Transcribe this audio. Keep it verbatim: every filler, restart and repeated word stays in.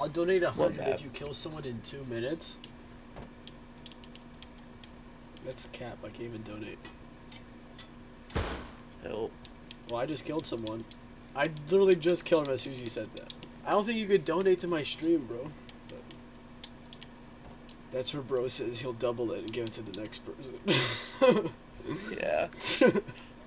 I'll donate a hundred if you kill someone in two minutes. That's cap. I can't even donate. Help. Well, I just killed someone. I literally just killed him as soon as you said that. I don't think you could donate to my stream, bro. But that's where bro says he'll double it and give it to the next person. Yeah.